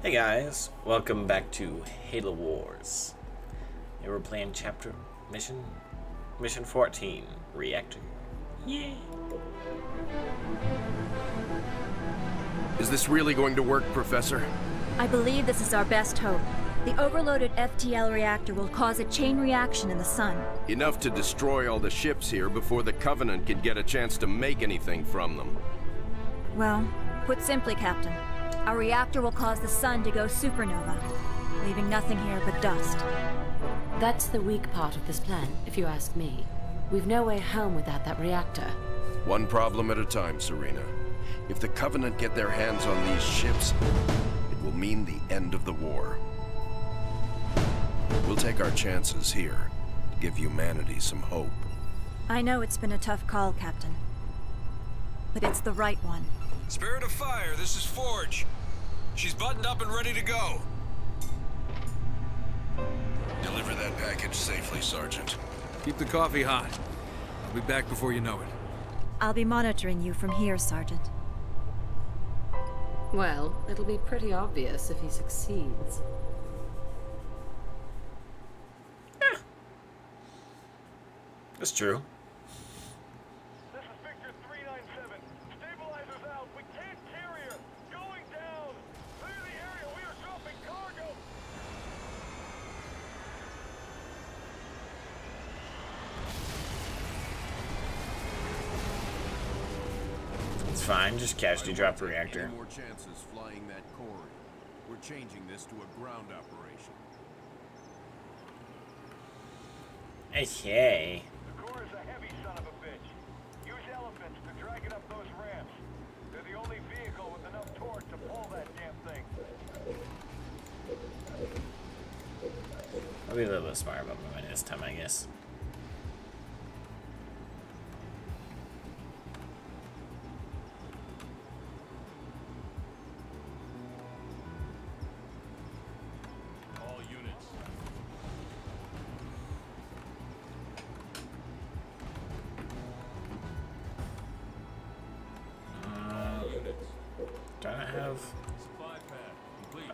Hey guys, welcome back to Halo Wars. Here we're playing Mission 14, Reactor. Yay! Is this really going to work, Professor? I believe this is our best hope. The overloaded FTL reactor will cause a chain reaction in the sun. Enough to destroy all the ships here before the Covenant can get a chance to make anything from them. Well, put simply, Captain. Our reactor will cause the sun to go supernova, leaving nothing here but dust. That's the weak part of this plan, if you ask me. We've no way home without that reactor. One problem at a time, Serena. If the Covenant get their hands on these ships, it will mean the end of the war. We'll take our chances here, to give humanity some hope. I know it's been a tough call, Captain, but it's the right one. Spirit of Fire, this is Forge. She's buttoned up and ready to go. Deliver that package safely, Sergeant. Keep the coffee hot. I'll be back before you know it. I'll be monitoring you from here, Sergeant. Well, it'll be pretty obvious if he succeeds. Yeah. That's true. Fine, just casually drop the reactor. More chances flying that corridor. We're changing this to a ground operation. Okay. The core is a heavy son of a bitch. Use elephants to drag it up those ramps. They're the only vehicle with enough torque to pull that damn thing. I'll be a little bit smart about my money this time, I guess.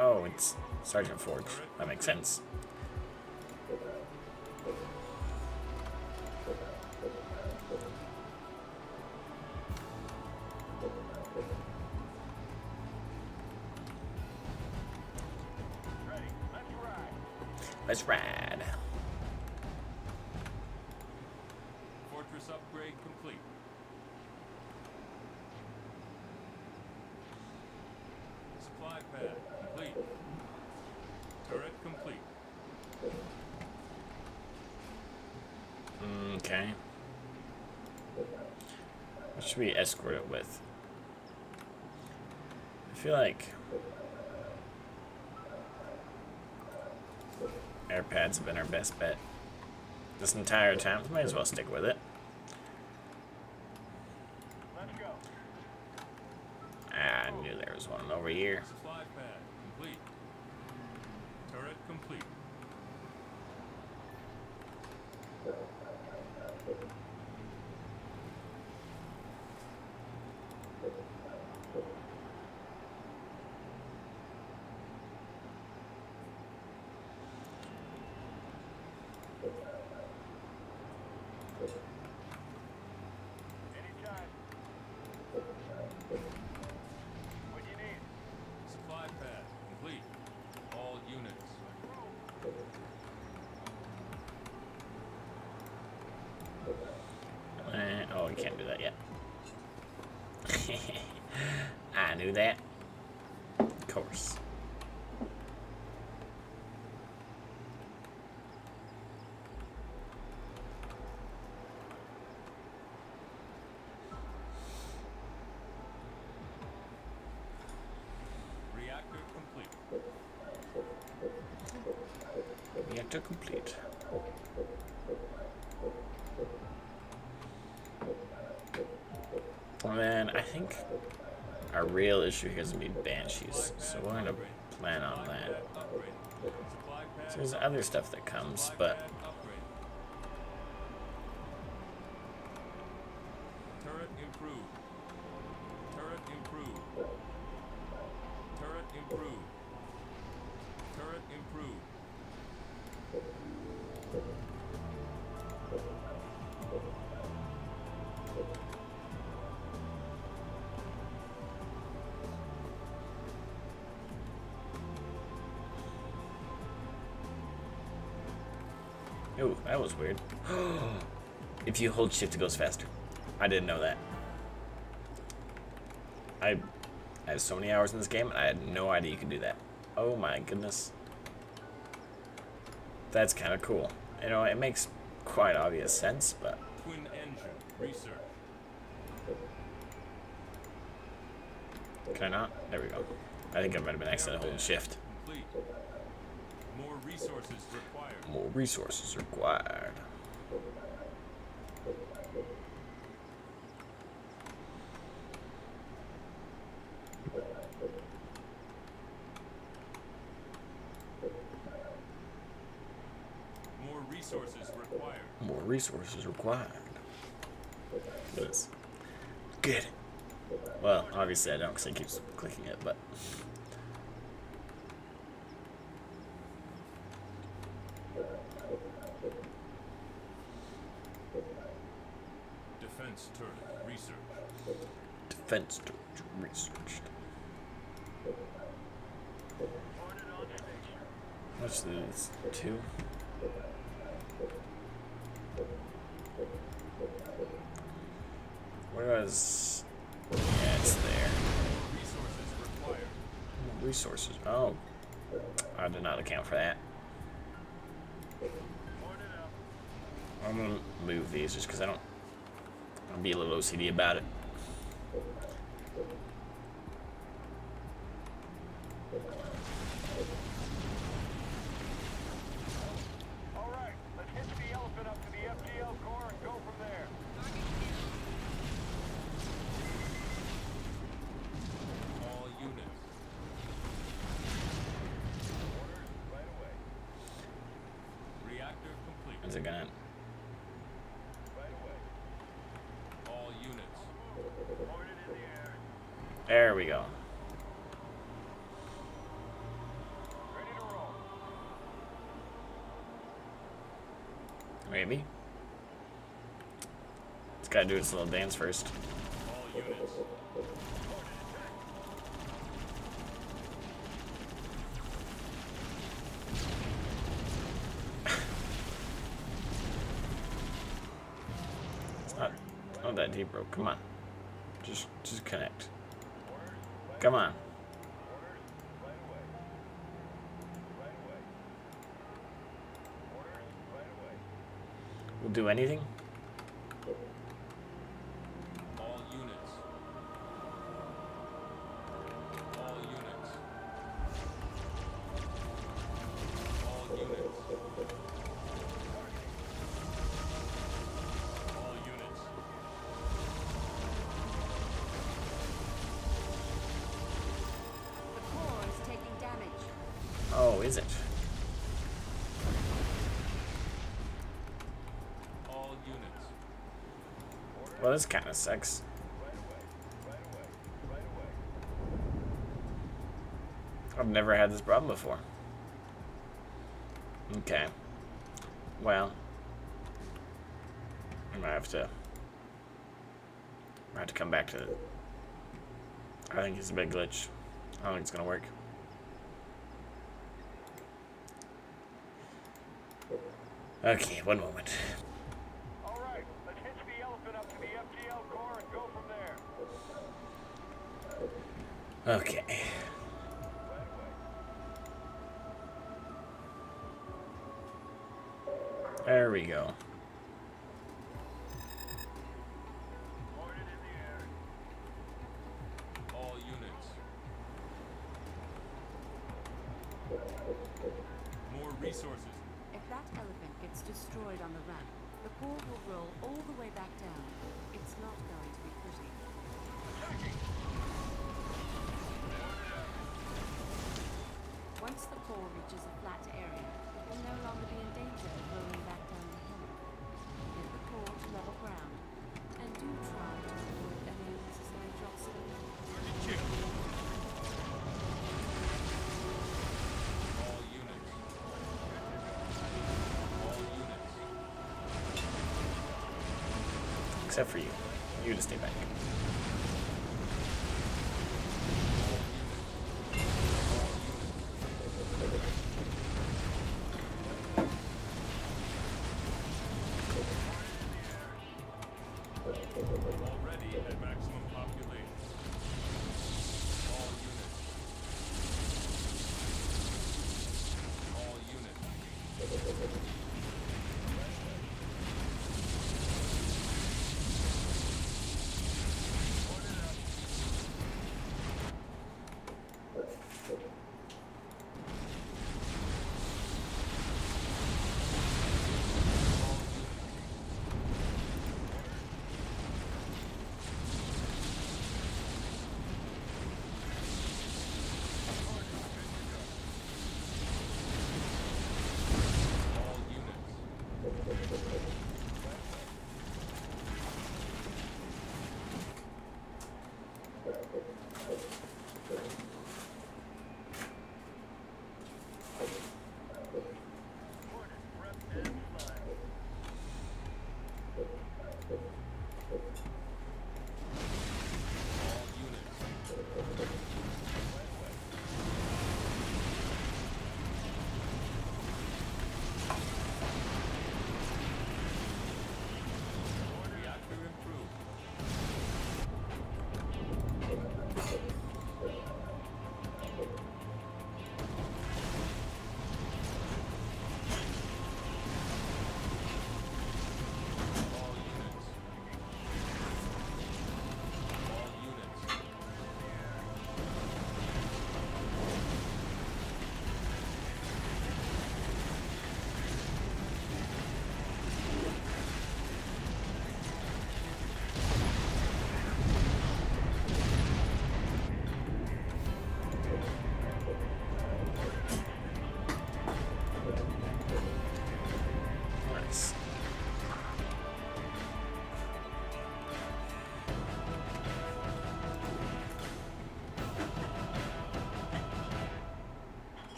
Oh, it's Sergeant Forge. That makes sense. Ready. Let's ride. Let's ride. Fortress upgrade complete. Supply pad complete. Turret complete. Okay. What should we escort it with? I feel like air pads have been our best bet this entire time. Might as well stick with it. One over here. Supply pad complete. Turret complete. Oh, we can't do that yet. I knew that. Of course. Reactor complete. Reactor complete. And then I think our real issue here is going to be Banshees, so we're going to plan on that. So there's other stuff that comes, but turret improved. Turret improved. Turret improved. Turret improved. Oh, that was weird. If you hold shift, it goes faster. I didn't know that. I have so many hours in this game, and I had no idea you could do that. Oh my goodness. That's kind of cool. You know, it makes quite obvious sense, but... Twin engine research. Can I not? There we go. I think I might have been accidentally holding shift. Complete. More resources required. More resources required. More resources required. More resources required. Yes. Good. Well, obviously I don't because it keeps clicking it, but... Defense turret research. Defense turret researched. What's this? 2? Where was? Yeah, it's there. Resources required. Resources. Oh, I did not account for that. I'm gonna move these just because I don't. I'll be a little OCD about it. All right, let's hit the elephant up to the FTL core and go from there. All units. Orders right away. Reactor complete. Is it gonna? There we go. Ready to roll. Maybe. It's gotta do its little dance first. All units. it's not that deep, bro. Come on. Just connect. Come on. We'll do anything. All units. All units. All units. All units. Oh, is it? All units. Well, this kind of sucks. I've never had this problem before. Okay. Well, I might have to. I have to come back to it. I think it's a big glitch. I don't think it's gonna work. Okay, one moment. All right, let's hitch the elephant up to the FTL core and go from there. Okay. There we go. Boarded in the air. All units. More resources. That elephant gets destroyed on the ramp. The ball will roll all the way back down. It's not going to be pretty. Once the core reaches a flat area, it will no longer be in danger of rolling back down the hill. Get the core to level ground, and do try to avoid any unnecessary drops. All units. Except for you. You to stay back.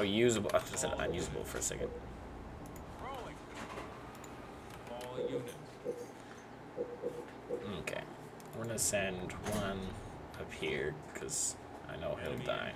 Oh, usable. I said unusable for a second. Okay. We're gonna send one up here because I know he'll die.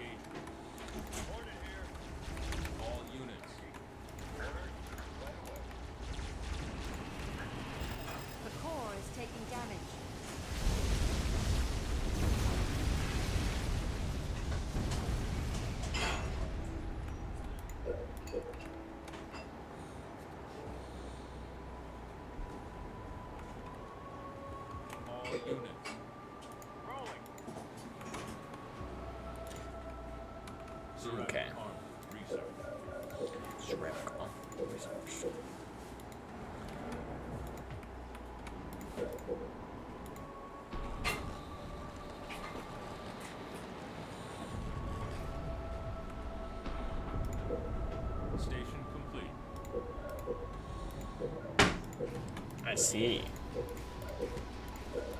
I see.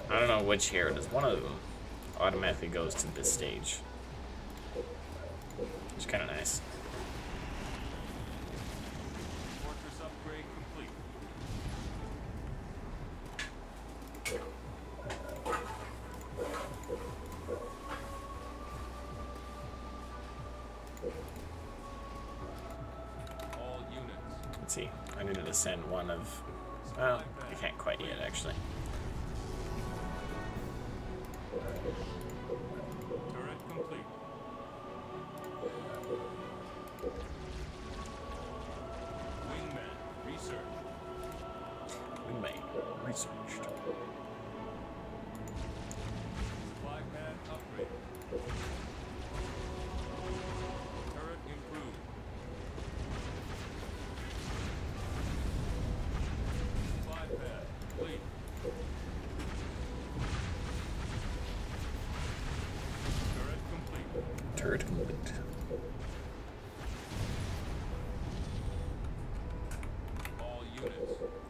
I don't know which here it is. One of them automatically goes to this stage. It's kind of nice. Let's see. I needed to send one of... Well, I can't quite yet, actually.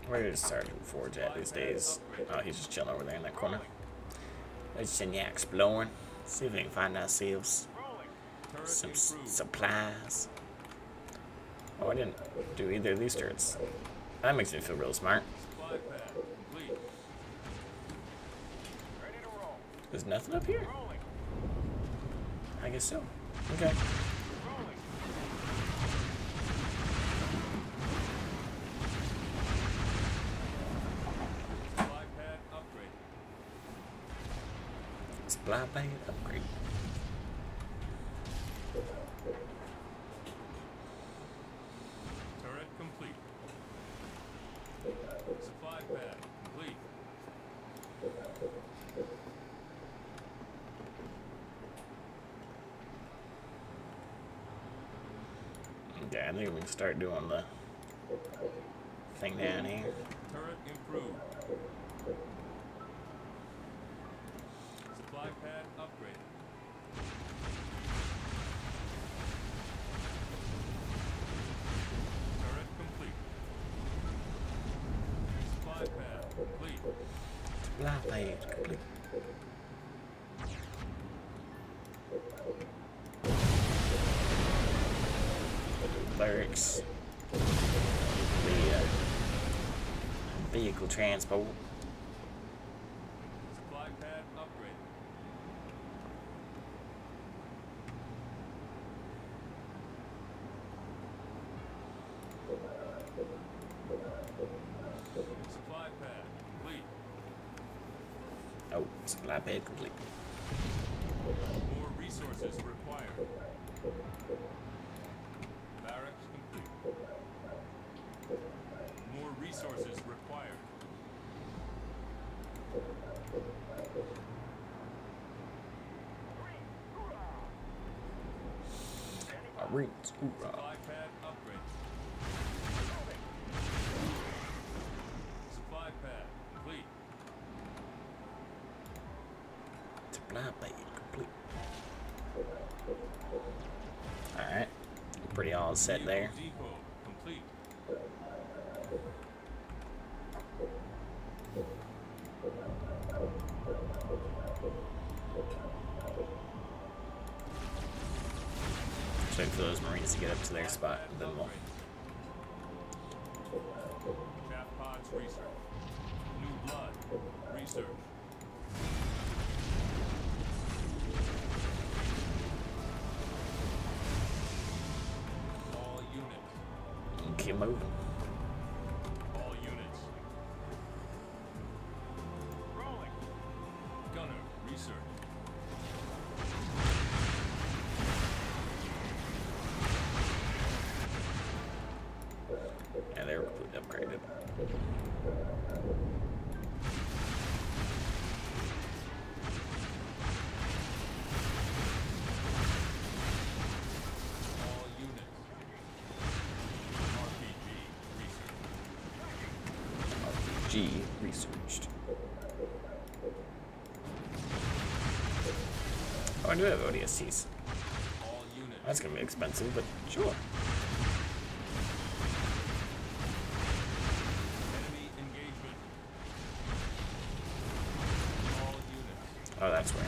Where is Sergeant Forge at these days? Oh, he's just chilling over there in that corner. Let's just exploring. See if we can find ourselves some supplies. Oh, I didn't do either of these turrets. That makes me feel real smart. There's nothing up here? I guess so. Okay. Supply pad upgrade. Turret complete. Supply pad complete. Yeah, I think we can start doing the thing down here. Turret improved. Supply pad upgrade. Turret complete. Supply pad complete. Supply pad complete. Clerics. The vehicle transport. Supply pad complete. More resources required. Barracks complete. More resources required. Marines, hoorah. Supply pad upgrade. Supply pad complete. Complete. Alright. Pretty all set there. Depot complete. Check for those Marines to get up to their spot and then we'll chat pods research. New blood research. Keep moving. All units. Rolling. Gunner research. And they're completely upgraded. G researched. Oh, I do have ODSTs. That's gonna be expensive, but sure. Oh, that's where.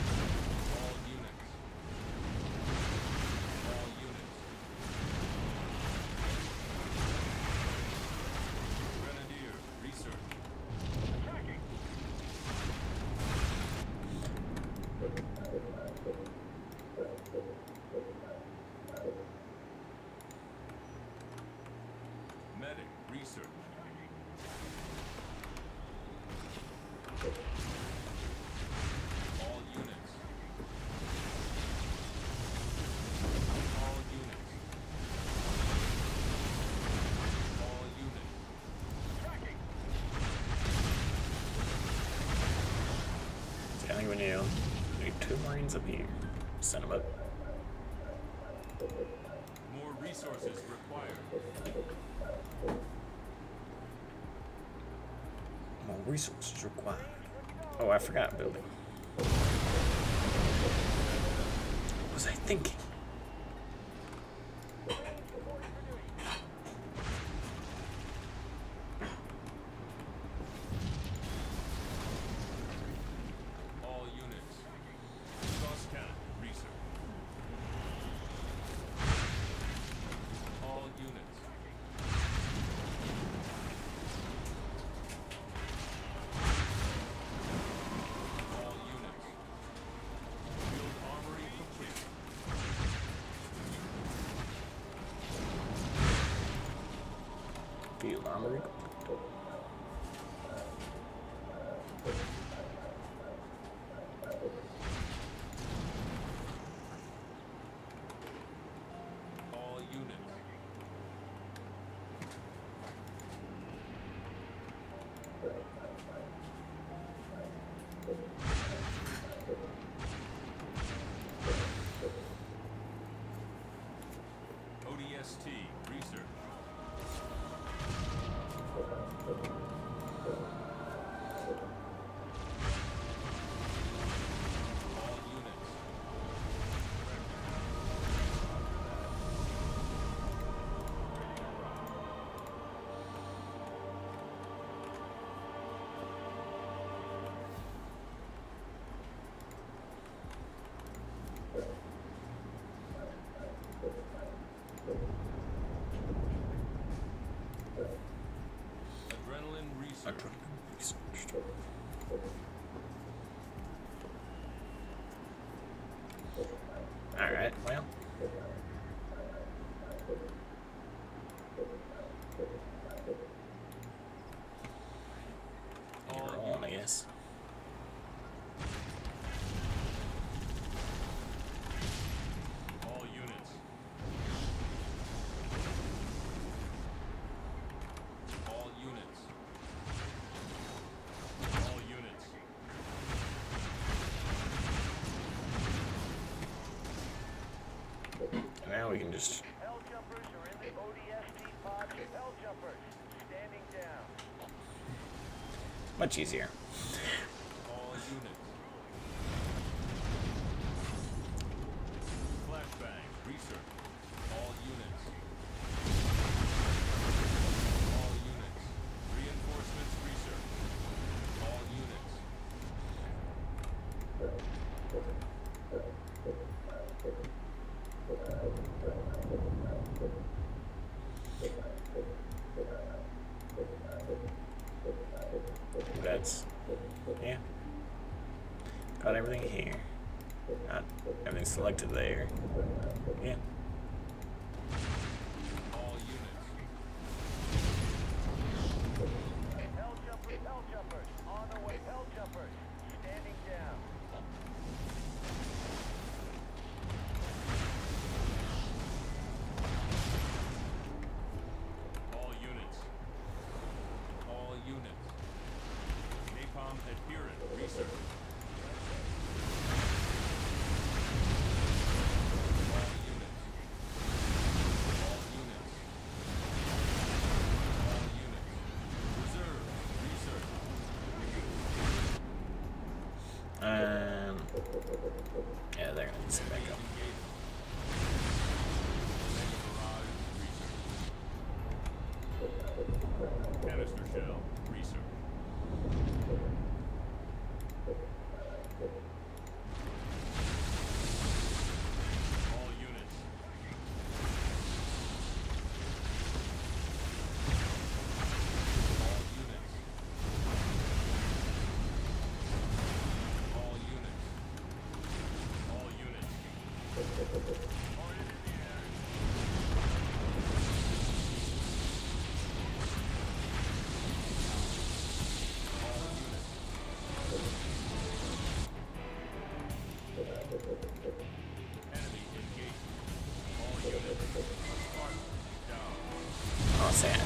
We need two Marines up here. Send them up. More resources required. More resources required. Oh, I forgot building. What was I thinking? few armory. ODST research. Alright, well. You're on, I guess. Now we can just. Hell jumpers are in the ODST pod. Hell jumpers standing down. Much easier. All units. Flashbang research. All units. All units. Reinforcements research. All units. That's, yeah, got everything here, not everything selected there, yeah. Yeah, they're gonna sit back up. Canister shell, research. All units. All units. All units. All units. Oh, sad.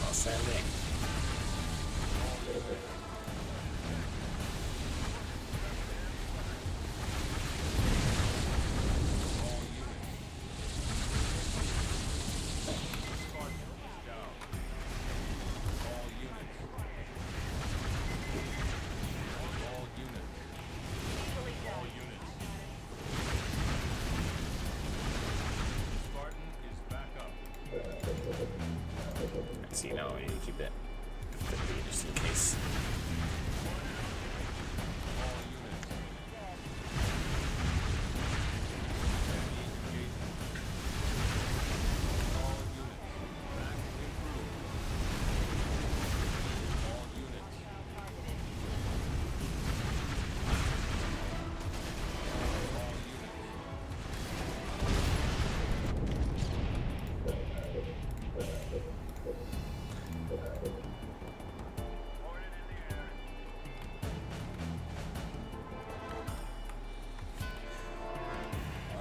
Oh, sad thing. So, you know, we need to keep it just in case.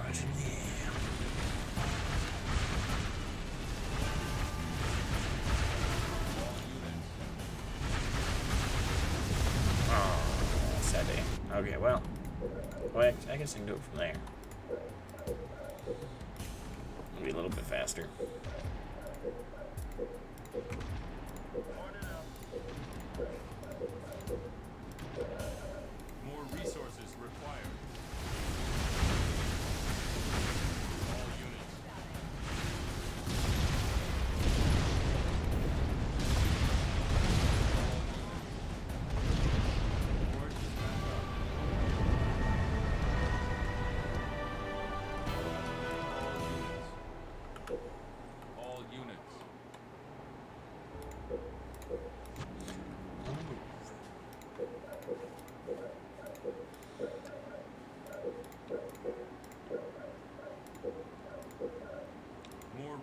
Oh, sadly. Okay, well, I guess I can do it from there. Maybe a little bit faster.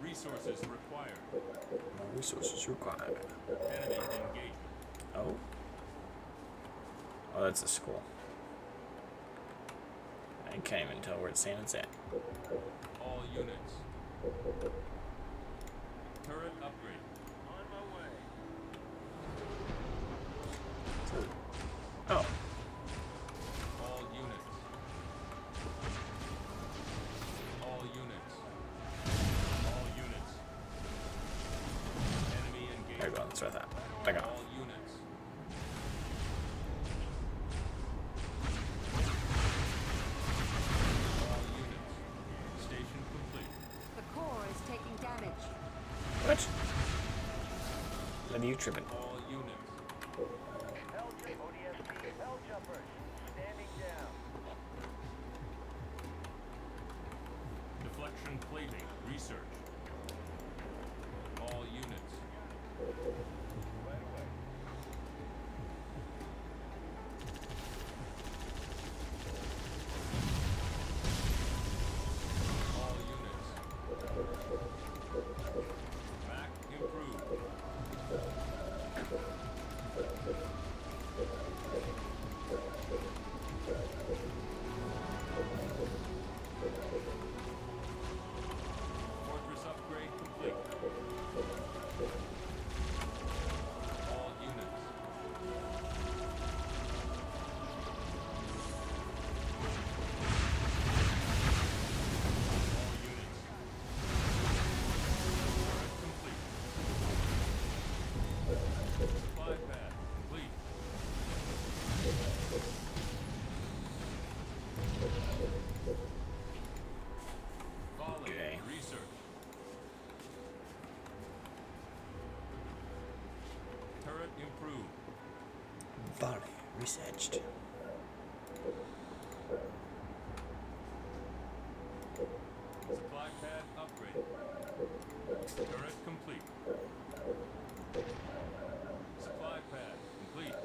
Resources required. Enemy engagement. Oh. Oh, that's a school. I can't even tell where it's saying it's at. All units. Turret upgrade. On my way. Oh. You tripping? All units. ODST hell jumpers standing down. Deflection plating research. All units. Right away. All units. Back improved. Fortress upgrade complete. All units. Volley researched. Supply pad upgrade. Turret complete. Supply pad complete.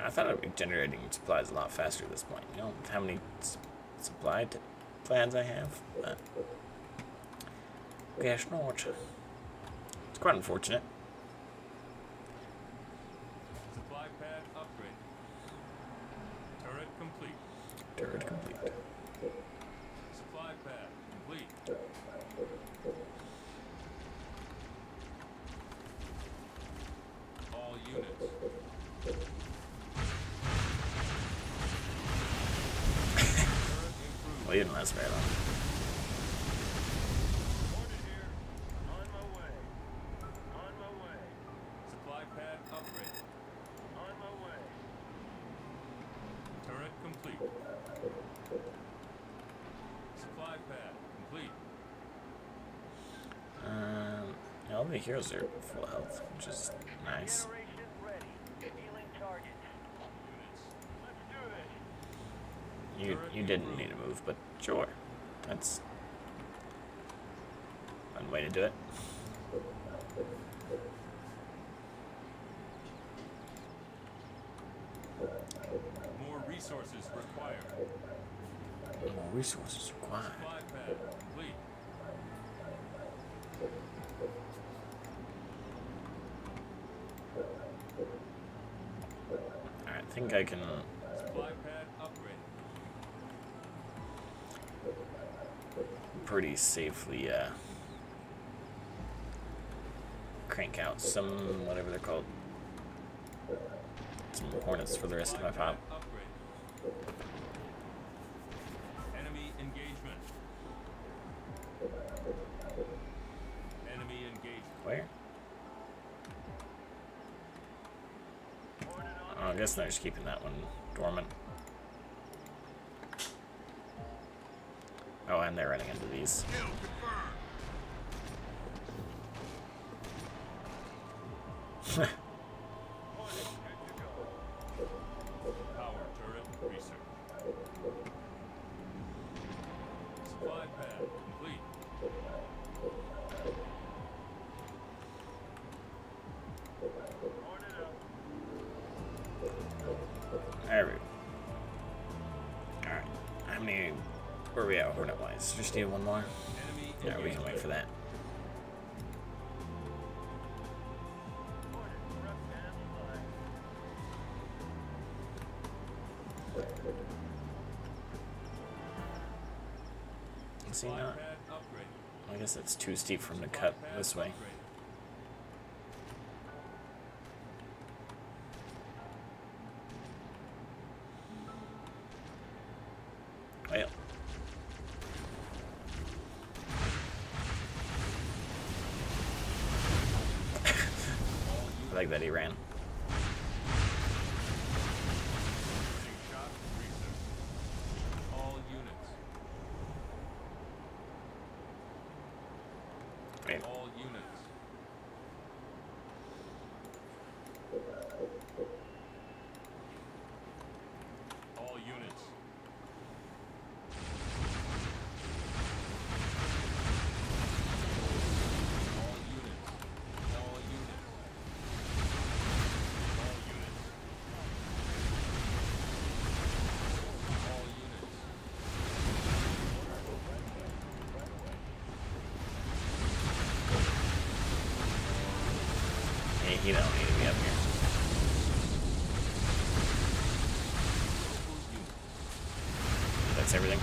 I thought I'd be generating supplies a lot faster at this point. You know how many supply plans I have? Gosh, not. It's quite unfortunate. Supply pad upgrade. Turret complete. Turret complete. Supply pad complete. All units. Well, you didn't last very long. All the heroes are full health, which is nice. You didn't need to move, but sure. That's one way to do it. More resources required. More resources required. think I can... pretty safely crank out some, whatever they're called, some hornets for the rest of my pop. I guess they're just keeping that one dormant. Oh, and they're running into these. Just need one more. Yeah, we can wait for that. See, not. I guess that's too steep for him to cut this way. That he ran. Wait. All units. All units. You don't need to be up here. That's everything.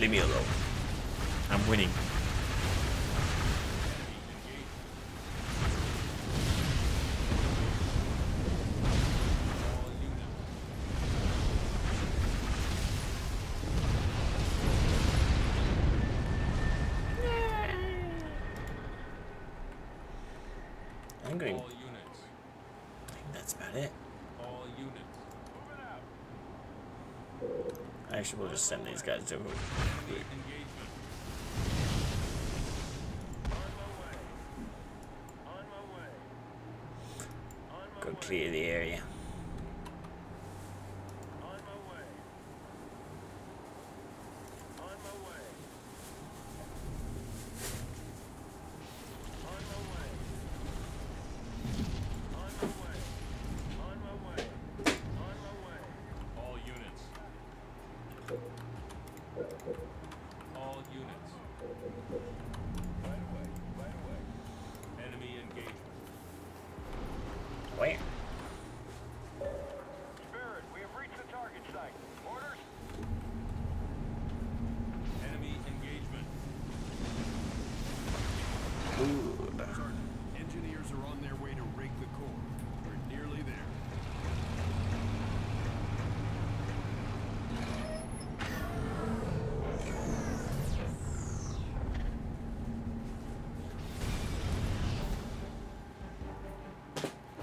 Leave me alone. I'm winning. I'm going. I think that's about it. Actually, we'll just send these guys to... go clear the area.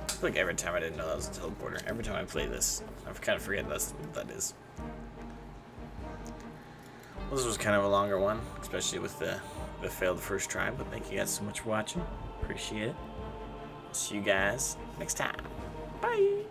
I feel like every time I didn't know that was a teleporter. Every time I play this, I kind of forget that's what that is. Well, this was kind of a longer one, especially with the failed first try, but thank you guys so much for watching. Appreciate it. See you guys next time. Bye!